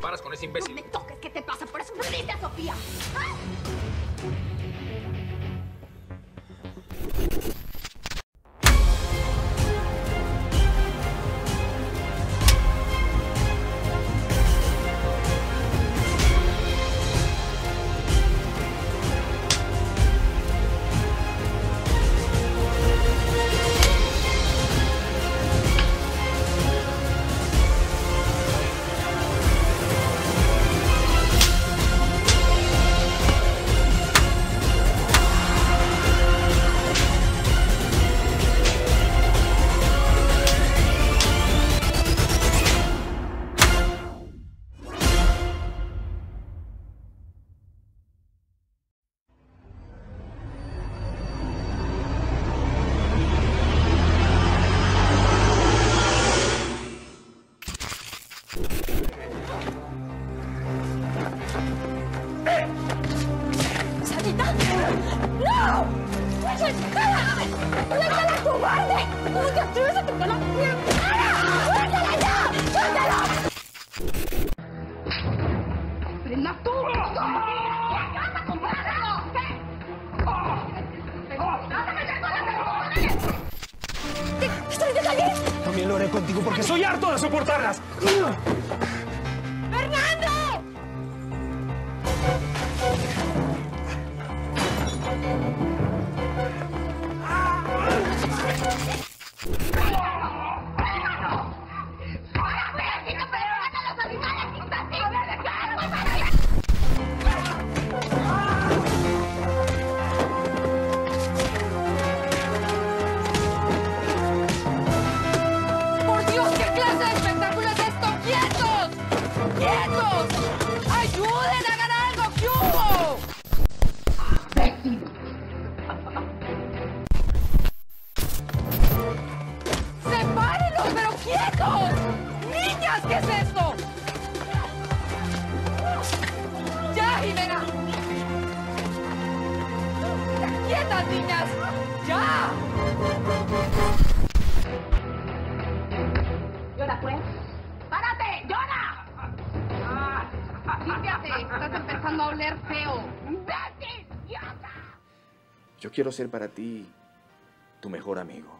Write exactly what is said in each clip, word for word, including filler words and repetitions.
comparas con ese imbécil. No me toques, ¿qué te pasa? Por eso perdiste a Sofía. ¿Ah? También lo haré contigo porque soy harto de soportarlas. ¡Fernando! ¿Qué es esto? ¡Ya, Jimena! ¡Quietas, niñas! ¡Ya! Llora, pues. ¡Párate! ¡Llora! Límpiate. Estás empezando a oler feo. ¡Vete, idiota! Yo quiero ser para ti tu mejor amigo,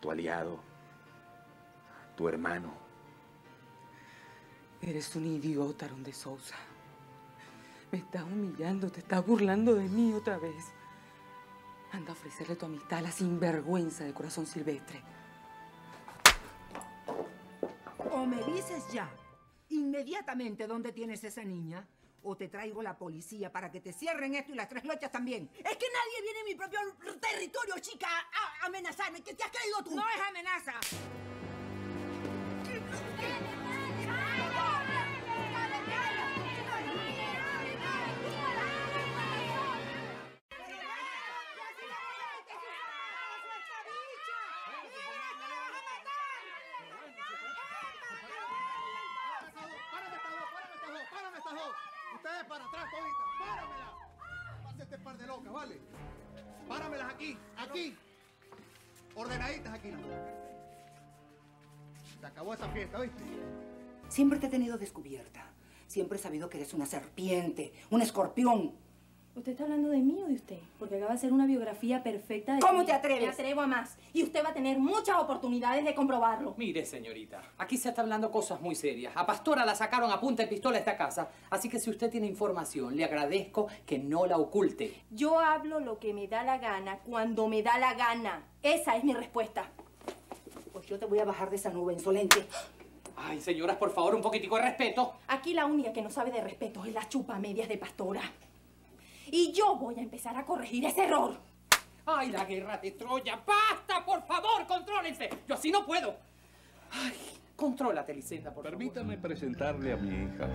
tu aliado, tu hermano. Eres un idiota, Aarón de Sousa. Me estás humillando, te estás burlando de mí otra vez. Anda a ofrecerle tu amistad a la sinvergüenza de Corazón Silvestre. O me dices ya, inmediatamente, dónde tienes esa niña, o te traigo la policía para que te cierren esto y las tres lochas también. Es que nadie viene a mi propio territorio, chica, a amenazarme. ¿Qué te has creído tú? No es amenaza. Ustedes para atrás, todita. ¡Páramela! Pase este par de locas, ¿vale? Páramelas aquí, aquí. Ordenaditas aquí, ¿no? Se acabó esa fiesta, ¿viste? Siempre te he tenido descubierta. Siempre he sabido que eres una serpiente, un escorpión. ¿Usted está hablando de mí o de usted? Porque acaba de hacer una biografía perfecta de... ¿Cómo te atreves? Me atrevo a más. Y usted va a tener muchas oportunidades de comprobarlo. Mire, señorita, aquí se está hablando cosas muy serias. A Pastora la sacaron a punta de pistola a esta casa. Así que si usted tiene información, le agradezco que no la oculte. Yo hablo lo que me da la gana, cuando me da la gana. Esa es mi respuesta. Pues yo te voy a bajar de esa nube, insolente. Ay, señoras, por favor, un poquitico de respeto. Aquí la única que no sabe de respeto es la chupamedias de Pastora. Y yo voy a empezar a corregir ese error. ¡Ay, la guerra de Troya! ¡Basta, por favor! ¡Contrólense! ¡Yo así no puedo! ¡Ay, contrólate, Licenda, por favor! Permítame presentarle a mi hija.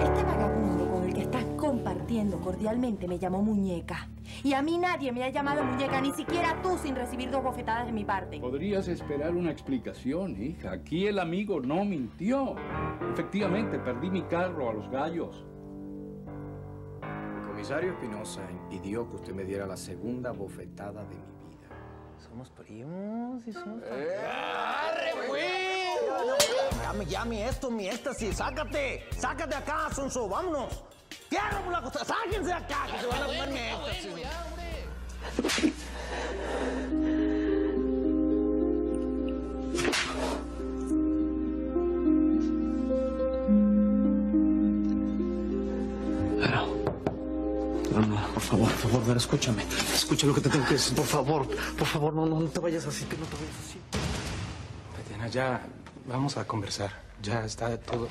Este vagabundo con el que estás compartiendo cordialmente me llamó muñeca. Y a mí nadie me ha llamado muñeca, ni siquiera tú, sin recibir dos bofetadas de mi parte. Podrías esperar una explicación, hija. Aquí el amigo no mintió. Efectivamente, perdí mi carro a los gallos. El comisario Espinosa impidió que usted me diera la segunda bofetada de mi vida. Somos primos y somos... Eh. ¡Arre, güey! Ya me, ya me esto, mi éxtasis. ¡Sácate! ¡Sácate acá, sonso! ¡Vámonos! ¡Cierra por la costa! ¡Sáquense de acá! ¡Que se van a comer mi éxtasis! ¡Ya, hombre! Por favor, por favor, escúchame. Escucha lo que te tengo que decir. Por favor, por favor, no, no, no te vayas así, que no te vayas así. Tatiana, ya vamos a conversar. Ya está todo.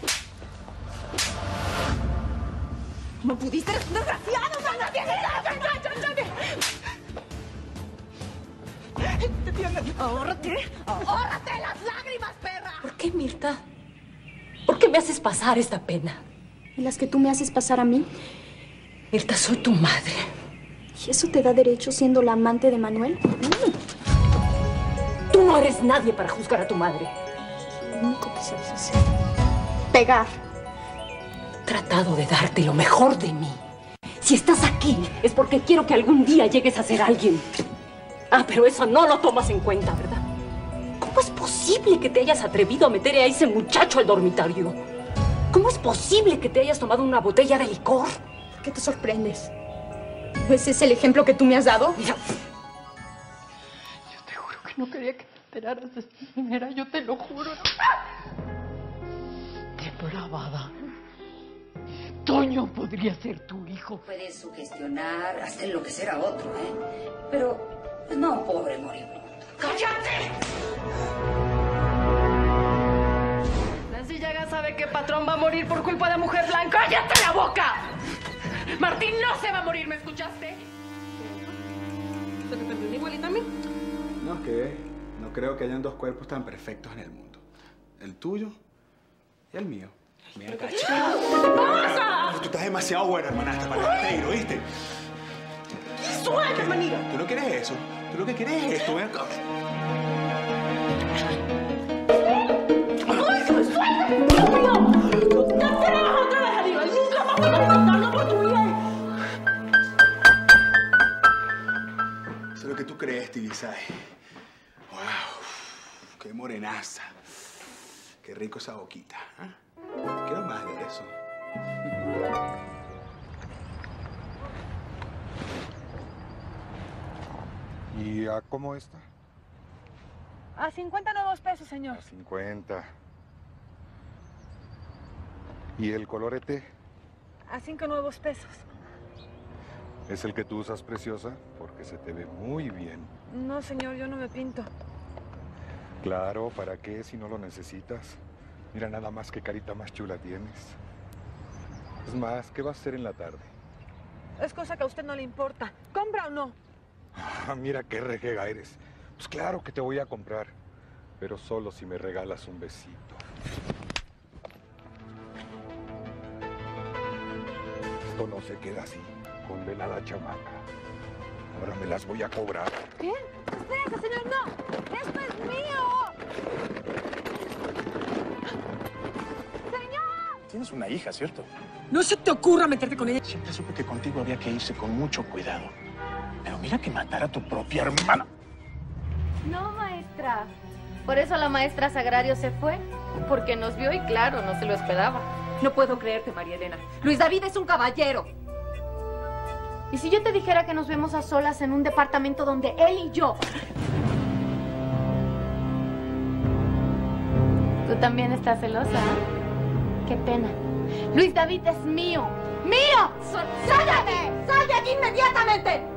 No pudiste, desgraciado, Sandra. Tatiana, ahórrate. Ahórrate las lágrimas, perra. ¿Por qué, Mirta? ¿Por qué me haces pasar esta pena? ¿Y las que tú me haces pasar a mí? Mirta, soy tu madre. ¿Y eso te da derecho siendo la amante de Manuel? Mm. Tú no eres nadie para juzgar a tu madre. Lo único que sabes hacer. Pegar. He tratado de darte lo mejor de mí. Si estás aquí es porque quiero que algún día llegues a ser alguien. Ah, pero eso no lo tomas en cuenta, ¿verdad? ¿Cómo es posible que te hayas atrevido a meter a ese muchacho al dormitorio? ¿Cómo es posible que te hayas tomado una botella de licor? ¿Qué te sorprendes? ¿Ese es el ejemplo que tú me has dado? Mira, yo te juro que no quería que te enteraras de esta manera. Yo te lo juro. Triple lavada. Toño podría ser tu hijo. Puedes sugestionar, hasta enloquecer a otro, ¿eh? Pero, pues no, pobre moribundo. ¡Cállate! Nancy Llaga sabe que Patrón va a morir por culpa de Mujer Blanca. ¡Cállate la boca! Martín no se va a morir, ¿me escuchaste? ¿Se te perdió igualita a mí? No, que no creo que hayan dos cuerpos tan perfectos en el mundo. El tuyo y el mío. Mira, cacho. ¿Qué te pasa? Tú estás demasiado buena, hermanasta, para el peiro, ¿viste? ¡Qué suena, manita! Tú no quieres eso. Tú lo que quieres es esto, ven acá. ¡Ay, se me suelta! ¡Estúpido! ¡Te trajo otra vez arriba! ¡El nunca más puedo contarlo por tu vida! Lo que tú crees, Tibisay. ¡Wow! ¡Qué morenaza! ¡Qué rico esa boquita! ¿Eh? Quiero más de eso. ¿Y a cómo está? A cincuenta nuevos pesos, señor. A cincuenta. ¿Y el colorete? A cinco nuevos pesos. ¿Es el que tú usas, preciosa? Porque se te ve muy bien. No, señor, yo no me pinto. Claro, ¿para qué si no lo necesitas? Mira nada más qué carita más chula tienes. Es más, ¿qué vas a hacer en la tarde? Es cosa que a usted no le importa. ¿Compra o no? Ah, mira qué rejega eres. Pues claro que te voy a comprar. Pero solo si me regalas un besito. Esto no se queda así. Condenada chamaca. Ahora me las voy a cobrar. ¿Qué? ¡Espérate, señor! ¡No! ¡Esto es mío! ¡Señor! Tienes una hija, ¿cierto? No se te ocurra meterte con ella. Siempre supe que contigo había que irse con mucho cuidado. Pero mira que matar a tu propia hermana. No, maestra. Por eso la maestra Sagrario se fue. Porque nos vio y claro, no se lo esperaba. No puedo creerte, María Elena. Luis David es un caballero. ¿Y si yo te dijera que nos vemos a solas en un departamento donde él y yo? Tú también estás celosa, ¿eh? Qué pena. Luis David es mío. ¡Mío! ¡Sal de aquí! ¡Sal de aquí inmediatamente!